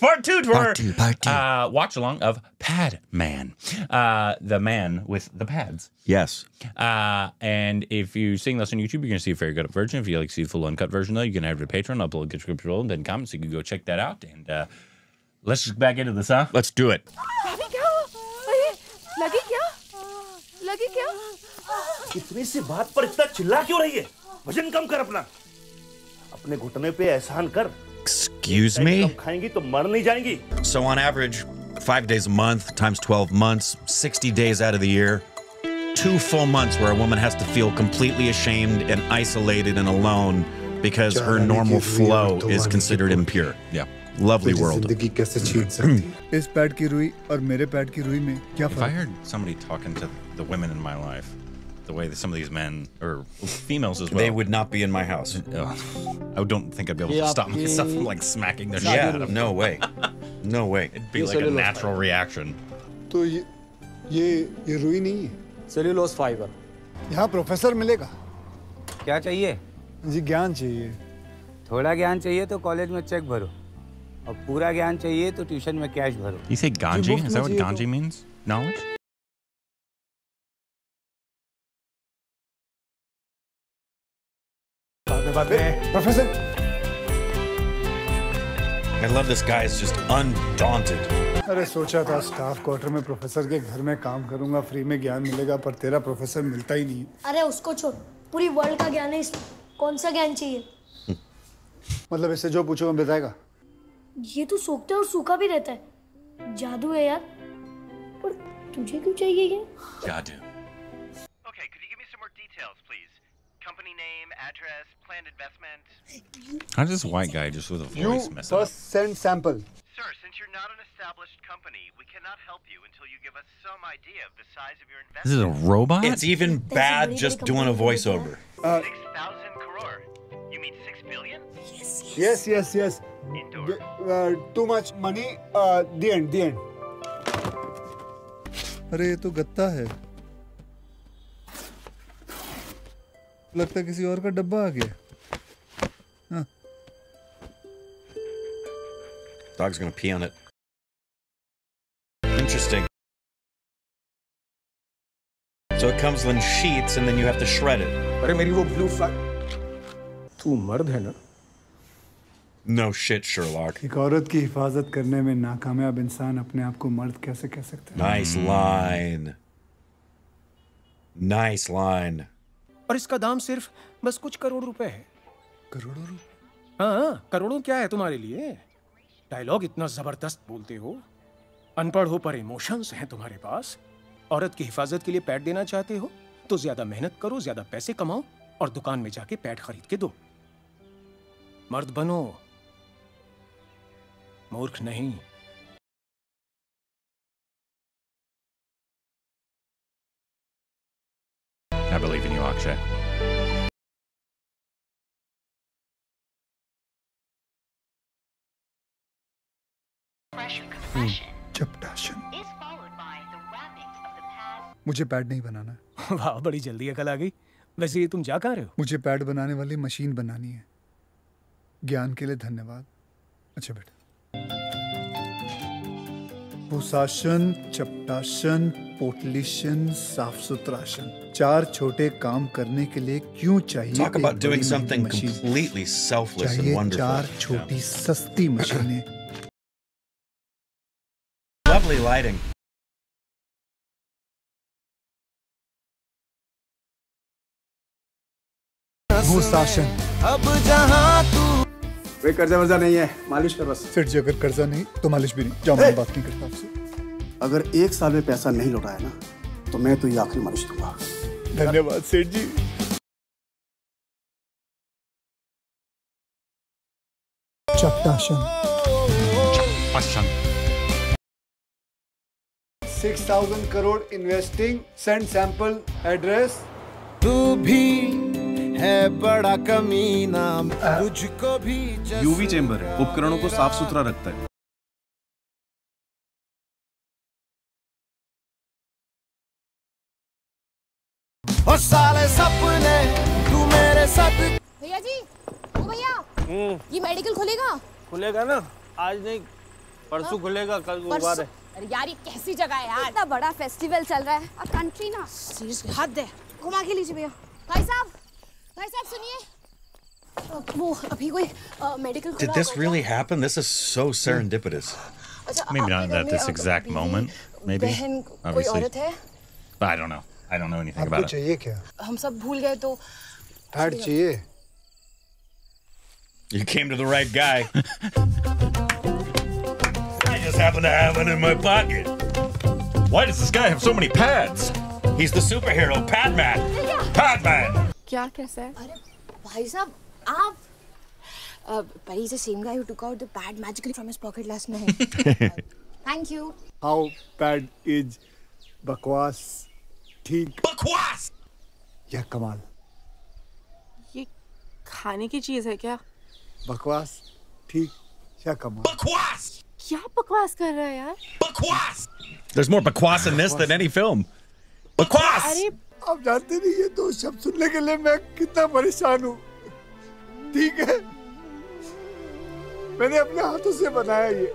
Here's part two to our watch along of Padman, the man with the pads. Yes. And if you're seeing this on YouTube, you're going to see a very good up version. If you like to see the full uncut version, though, you can head to Patreon, upload a description below, and then comments. You can go check that out. And let's just back into this, huh? Let's do it. इतनी सी बात पर इतना चिल्ला क्यों रही है? वजन कम कर अपना, अपने घुटने पे एहसान कर. Excuse me? खाएंगी तो मर नहीं जाएंगी. So on average, 5 days a month times 12 months, 60 days out of the year, 2 full months where a woman has to feel completely ashamed and isolated and alone because her normal flow is considered impure. Yeah. Lovely world. If I heard somebody talking to the women in my life the way that some of these men, or females as well, they would not be in my house. I don't think I'd be able to stop myself from like smacking their shit out of them. No way. No way. It'd be like a natural reaction. So this is not cellulose fiber. You will get a professor here. What do you need? Knowledge. If you need a little knowledge, then fill a check in college. If you need a full knowledge, then pay cash in tuition. You say ganji? Is that what ganji means? Knowledge? Professor? I love this guy, he's just undaunted. I thought I would work in the staff quarter in professor's house, I will free, but you don't get professor. Leave him. Leave him. It's knowledge of the whole world. Which knowledge do you need? I mean, what you ask, I'll tell you. ये तो सोखता और सूखा भी रहता है जादू है यार पर तुझे क्यों चाहिए ये जादू Okay, could you give me some more details please? Company name, address, planned investment. How's this white guy just with a voice message? You first send sample. Sir, since you're not an established company, we cannot help you until you give us some idea of the size of your investment. This is a robot? It's even bad just doing a voiceover. 6,000 crore. You mean 6 billion? Yes. Too much money. The end. अरे ये तो गत्ता है। लगता है किसी और का डब्बा आ गया। हाँ। Dog's gonna pee on it. Interesting. So it comes in sheets and then you have to shred it. अरे मेरी वो blue flag. तू मर्द है ना? No shit, Sherlock. एक औरत की हिफाजत करने में नाकामयाब इंसान अपने आप को मर्द कैसे कह सकता है? Nice line. Nice line. और इसका दाम सिर्फ बस कुछ करोड़ रुपए है. करोड़ों रुपए? हाँ, करोड़ों क्या है तुम्हारे लिए? डायलॉग इतना जबरदस्त बोलते हो, अनपढ़ हो पर इमोशंस हैं तुम्हारे पास. औरत की हिफाजत के लिए पैड देना चाहते हो, तो ज्यादा मेहनत करो, ज्यादा पैसे कमाओ और दुकान में जाके पैड खरीद के दो. मर्द बनो, मूर्ख नहीं. I believe in you, Akshay. चपटाशन. मुझे पैड नहीं बनाना. वाह, बड़ी जल्दी अकल आ गई. वैसे तुम जा कहाँ रहे हो? मुझे पैड बनाने वाली मशीन बनानी है. ज्ञान के लिए धन्यवाद. अच्छा बेटा. भूषासन, चपटासन, पोटलिशन, साफ सुथराशन. 4 छोटे काम करने के लिए क्यों चाहिए? Talk about doing something completely selfless and wonderful. 4 छोटी सस्ती मशीनें. Lovely lighting. भूषासन. अब जहाँ तू वे कर्जा वर्जा नहीं है, मालिश कर बस. फिर जो अगर कर्जा नहीं तो मालिश भी नहीं. जाओ, मैं बात नहीं करता आपसे. अगर 1 साल में पैसा नहीं लौटाया ना तो मैं तो ये आखिरी मालिश दूंगा. धन्यवाद सेठ जी. चपटाशन. 6,000 crore investing. Send sample. Address. तू भी है बड़ा कमीना, तुझको भी. यूवी चैम्बर है, उपकरणों को साफ सुथरा रखता है. और साले सपने तू मेरे साथ. भैया जी, ओ भैया, ये मेडिकल खुलेगा? खुलेगा ना, आज नहीं परसों खुलेगा, कल गुरुवार है। यार ये कैसी जगह है यार, इतना बड़ा फेस्टिवल चल रहा है और कंट्री ना सीरियसली हद है। घुमा के लीजिए भैया। भाई साहब सुनिए, वो अभी कोई medical Did this really happen? This is so serendipitous. Maybe not at this exact moment. Maybe. कोई औरत है? But I don't know. I don't know anything about it. आपको चाहिए क्या? हम सब भूल गए तो थाड़ चाहिए। You came to the right guy. I just happen to have it in my pocket. Why does this guy have so many pads? He's the superhero Padman. Padman. क्या कैसा है? अरे भाई साहब आप but he's the same guy who took out the pad magically from his pocket last night. Thank you. How bad is bakwas? ठीक बकवास। यह कमाल। ये खाने की चीज है क्या? बकवास ठीक क्या कमाल? बकवास। क्या बकवास कर रहा है यार? बकवास। There's more bakwas in this than any film. बकवास। अरे आप जानते नहीं ये दो शब्द सुनने के लिए मैं कितना परेशान हूँ। ठीक है, मैंने अपने हाथों से बनाया ये।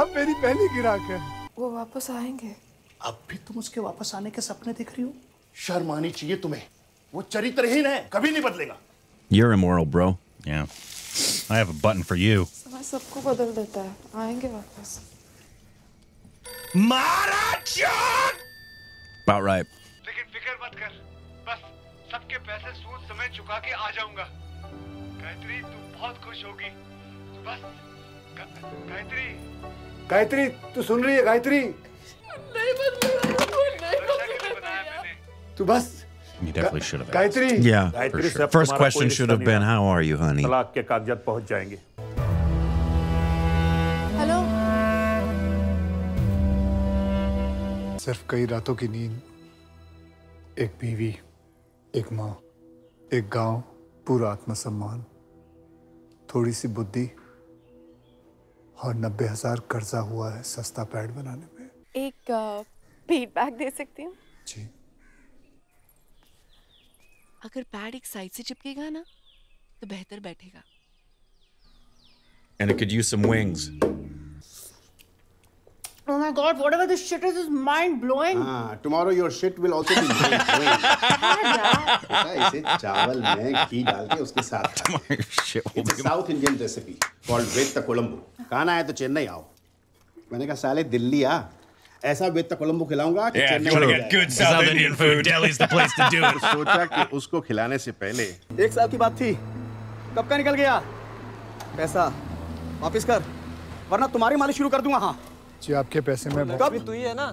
आप मेरी पहली गिराक है। वो वापस आएंगे। अब भी तुम उसके वापस आने के सपने देख रही हो? शर्म आनी चाहिए तुम्हें। वो चरित्रहीन है, कभी नहीं बदलेगा। You're immoral, bro. Yeah. I have a button for you. समय सबको बदल देता है, आएंगे वापस। मारा चोट। About right. लेकिन फिकर मत कर, बस सबके पैसे सूद समय चुका के आ जाऊंगा। गायत्री तू बहुत खुश होगी। बस गायत्री। गायत्री तू सुन रही है Gayatri? You definitely should have asked. Yeah, for sure. First question should have been, how are you, honey? Hello? सिर्फ कई रातों की नींद, एक बीवी, एक माँ, एक गांव, पूरा आत्मसम्मान, थोड़ी सी बुद्धि और 90,000 कर्जा हुआ है सस्ता पैड बनाने में। एक फीडबैक दे सकती हूँ? जी। अगर पैड एक साइड से चिपकेगा ना तो बेहतर बैठेगा। And it could use some wings. Oh my God! Whatever this shit is mind blowing. हाँ, tomorrow your shit will also be mind blowing. हाँ इसे चावल में घी डाल के उसके साथ। Tomorrow your shit will be. It's a South Indian recipe called Vetta Colombo. कहाँ आया तो चेन्नई आओ। मैंने कहा साले दिल्ली आ। ऐसा वेत्ता कोलंबो खिलाऊंगा कि Chennai South Indian food. Delhi's the place to do it. सोचा कि उसको खिलाने से पहले एक साल की बात थी, कब का निकल गया? पैसा वापस कर, वरना तुम्हारी मालिश शुरू कर दूंगा। हाँ जी आपके पैसे में कब तू ही है ना।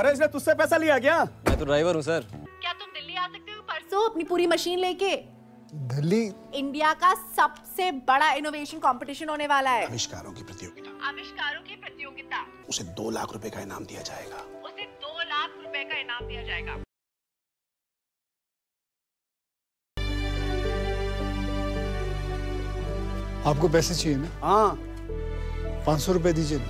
अरे इसने तुझसे पैसा लिया क्या? मैं तो ड्राइवर हूँ सर। क्या तुम दिल्ली आ सकते हो परसों अपनी पूरी मशीन लेके? दिल्ली इंडिया का सबसे बड़ा इनोवेशन कंपटीशन होने वाला है। आविष्कारों की प्रतियोगिता। उसे ₹2 लाख का इनाम दिया जाएगा। आपको पैसे चाहिए ना? हाँ, ₹500 दीजिए ना।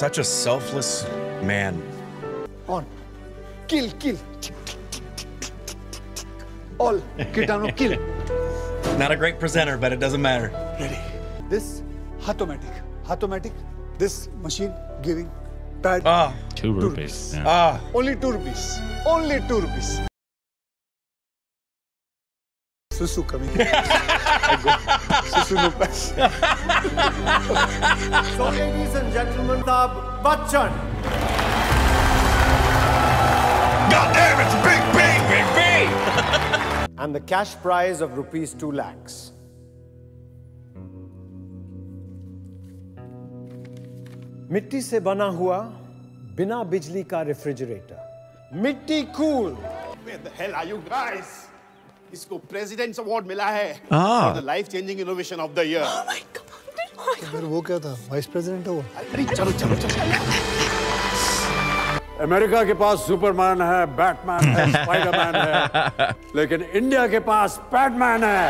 Such a selfless man. On. Kill. All. Kill. Not a great presenter, but it doesn't matter. Ready. This automatic. This machine giving pad. ₹2. Yeah. Only ₹2. Only ₹2. Susu coming. So ladies and gentlemen, Amitabh Bachchan. God damn, it's big B. And the cash prize of ₹2 lakhs. मिट्टी से बना हुआ बिना बिजली का refrigerator, Mitticool. Where the hell are you guys? इसको president's award मिला है for the life changing innovation of the year. Oh my god. अगर वो क्या था, वाइस प्रेसिडेंट हो। अरे चलो। अमेरिका के पास सुपरमैन है, बैटमैन है, स्पाइडरमैन है, लेकिन इंडिया के पास पैडमैन है।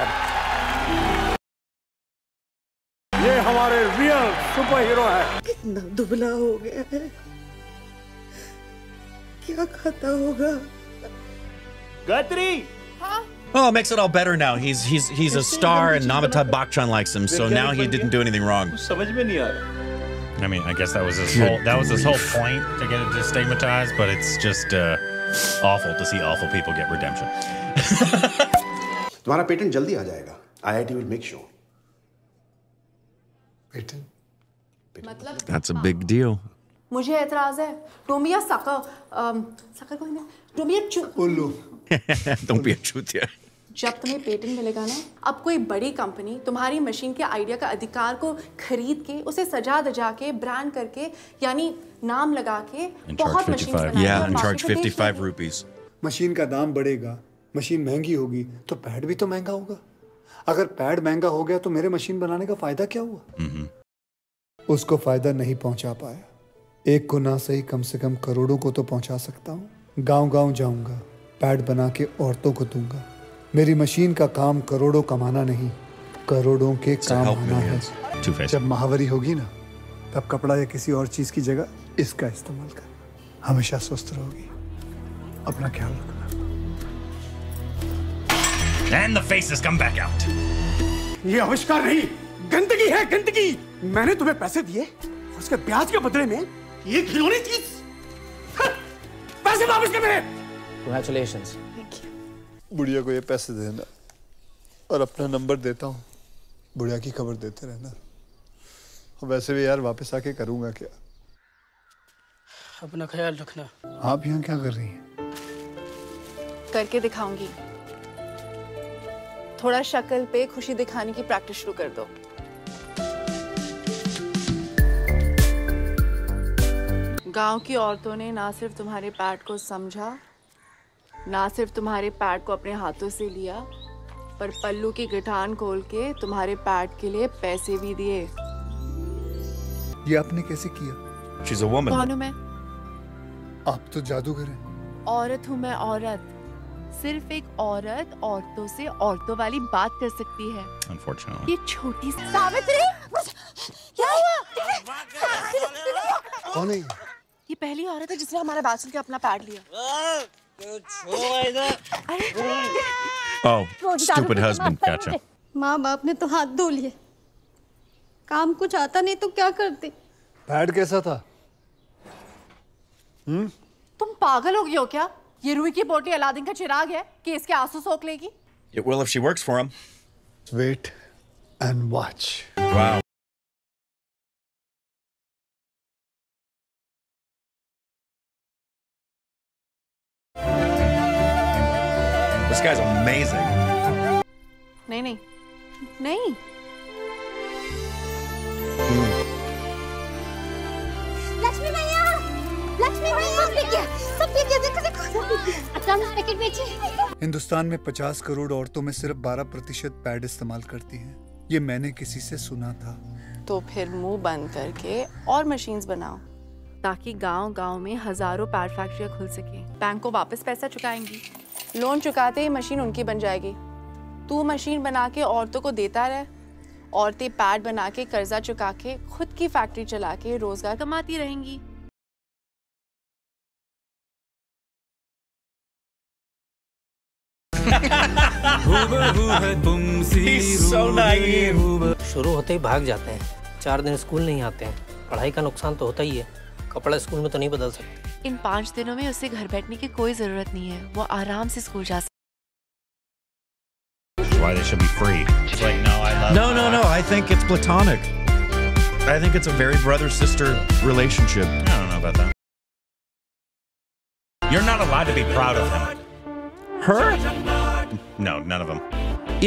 ये हमारे रियल सुपर हीरो है। कितना दुबला हो गया है, क्या खाता होगा। Guthrie! Huh? Oh, it makes it all better now. He's a star and Amitabh Bachchan likes him, so now he didn't do anything wrong. I mean, I guess that was his whole point to get it destigmatized, but it's just awful to see awful people get redemption. तुम्हारा patent जल्दी आ जाएगा. IIT will make sure. Patent? That's a big deal. मुझे एतराज है. Don't be a sucker. Sucker कोई नहीं. Don't be a chut. Don't be a chutia. जब तुम्हें पेटेंट मिलेगा ना, अब कोई बड़ी कंपनी तुम्हारी मशीन के आइडिया का अधिकार को खरीद के, उसे सजा दजा के, ब्रांड करके, यानी नाम लगा के, बहुत मशीन बनाएगी. Yeah, and charge 55 rupees. Machine का दाम बढ़ेगा, मशीन महंगी होगी, तो पैड भी तो महंगा होगा. अगर पैड महंगा हो गया, तो मेरे मशीन बनाने का फायदा क्या हुआ? उसको फायदा नहीं पहुंचा पाया. एक को ना सही कम से कम करोड़ों को तो पहुंचा सकता हूं. गांव-गांव जाऊंगा, पैड बना के औरतों को दूंगा. मेरी मशीन का काम करोड़ों कमाना नहीं, करोड़ों के काम आना है. जब महावरी होगी ना, तब कपड़ा या किसी और चीज की जगह इसका इस्तेमाल कर. हमेशा स्वस्थ रहोगी, अपना ख्याल रखना. And the faces come back out. ये अविष्कार नहीं, गंदगी है, गंदगी. मैंने तुम्हें पैसे दिए, उसके ब्याज के बदले में ये घिनौनी चीज. पैसे वापस कर मेरे. Congratulations. Thank you. बुढ़िया को ये पैसे देना और अपना नंबर देता हूँ. बुढ़िया की खबर देते रहना. और वैसे भी यार वापस आके करूँगा क्या? अपना ख्याल रखना. आप यहाँ क्या कर रही हैं? करके दिखाऊंगी. थोड़ा शक्ल पे खुशी दिखाने की प्रैक्टिस शुरू कर दो. गांव की औरतों ने ना सिर्फ तुम्हारे पैड को समझा, ना सिर्फ तुम्हारे पैड को अपने हाथों से लिया, पर पल्लू की गिटान खोल के तुम्हारे पैड के लिए पैसे भी दिए. ये आपने कैसे किया? She's a woman. कौन हूँ मैं? आप तो जादूगर हैं. औरत हूँ मैं, औरत. सिर्फ एक औरत औरतों से औरतों वाली बात कर सकती है. Unfortunately. ये छोटी सावित्री. क्या हुआ? कौन है ये? ये पहली औरत है जिसने हमारा बात सुन के अपना पैड लिया. Oh, stupid husband, gotcha. माँ बाप ने तो हाथ धो लिए. काम कुछ आता नहीं तो क्या करते? पैड कैसा था? तुम पागल हो गई हो क्या? ये रूई की बोटी अलादीन का चिराग है कि इसके आंसू सोख लेगी? It will if she works for him. Wait and watch. Wow. This guy's amazing. नहीं नहीं नहीं. लक्ष्मी भैया, लक्ष्मी भैया, सब ठीक है, देखो देखो. अचानक पैकेट बेचे. हिंदुस्तान में 50 करोड़ औरतों में सिर्फ 12% पैड इस्तेमाल करती हैं. ये मैंने किसी से सुना था. तो फिर मुंह बंद करके और मशीन्स बनाओ, ताकि गांव-गांव में हजारों पैड फैक्ट्रियाँ खुल सके. बैंक को वापस पैसा चुकाएंगी. लोन चुकाते ही मशीन उनकी बन जाएगी. तू मशीन बना के औरतों को देता रहे, औरतें पैड बना के कर्जा चुका के खुद की फैक्ट्री चला के रोजगार कमाती रहेंगी. शुरू होते ही भाग जाते हैं. 4 दिन स्कूल नहीं आते हैं. पढ़ाई का नुकसान तो होता ही है. कपड़ा स्कूल में तो नहीं बदल सकते. इन 5 दिनों में उसे घर बैठने की कोई जरूरत नहीं है. वो आराम से स्कूल जा सकती है. Why they should be free? She's like, no, I love. No, no, no. I think it's platonic. I think it's a very brother-sister relationship. I don't know about that. You're not allowed to be proud of him. Her? No, none of them.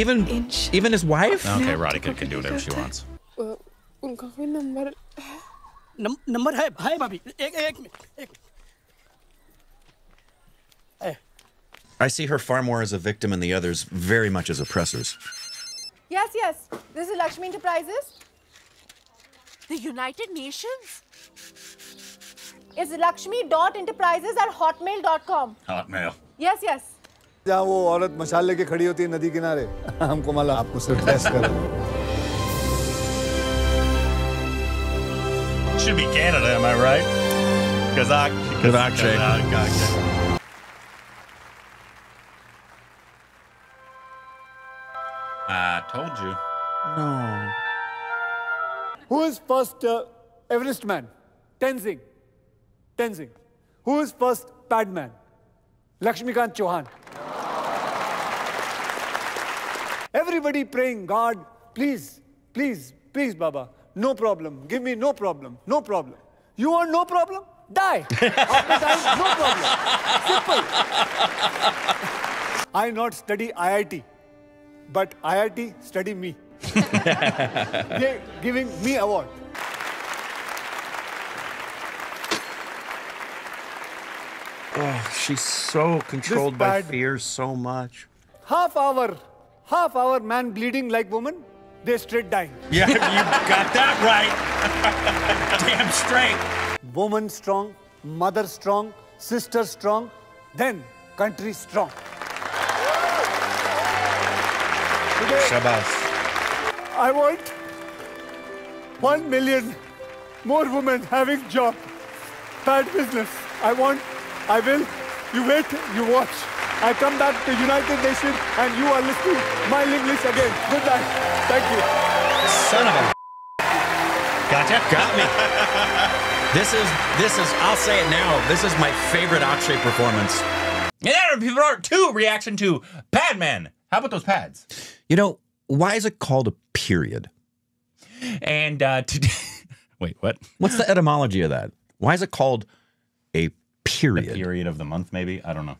Even his wife? Okay, Radhika can do whatever she wants. Number है भाई भाभी. एक I see her far more as a victim and the others very much as oppressors. Yes, yes. This is Lakshmi Enterprises. The United Nations? It's lakshmi.enterprises@hotmail.com. Hotmail. Yes, yes. जहाँ वो औरत मशाल लेके खड़ी होती है नदी किनारे, हमको माला आपको सिर्फ टेस्ट करो. Should be Canada, am I right? Kazakh. Kazakh. I told you. No. Who is first Everest man? Tenzing. Tenzing. Who is first Padman? Lakshmikant Chauhan. Everybody praying, God, please, please, please, Baba. No problem. Give me no problem. No problem. You want no problem? Die. After dying, no problem. Simple. I not study IIT, but IIT study me. They're giving me award. Oh, she's so controlled by fear so much. Half hour man bleeding like woman, they straight dying. Yeah, you got that right. Damn straight. Woman strong, mother strong, sister strong, then country strong. Today, Shabas. I want 1 million more women having job, bad business. I want. I will. You wait, you watch. I come back to United Nations and you are listening my English again. Good night. Thank you. Son of a gotcha. Got me. This is I'll say it now. This is my favorite Akshay performance. And that would be part two reaction to Padman. How about those pads? You know, why is it called a period? And today wait, what? What's the etymology of that? Why is it called a period? The period of the month, maybe? I don't know.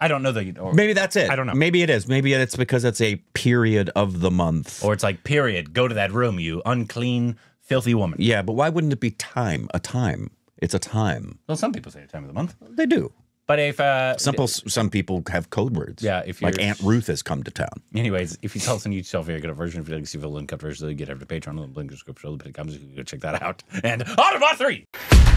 I don't know that. Or maybe that's it. I don't know. Maybe it is. Maybe it's because it's a period of the month. Or it's like, period, go to that room, you unclean, filthy woman. Yeah, but why wouldn't it be time? A time. It's a time. Well, some people say a time of the month. They do. But if some people have code words. Yeah, if you're like Aunt Ruth has come to town. Anyways, if you tell us and you yourself, you're going to version. If you like to see the link up version, you get over to Patreon, the link description, go check that out. And on about 3.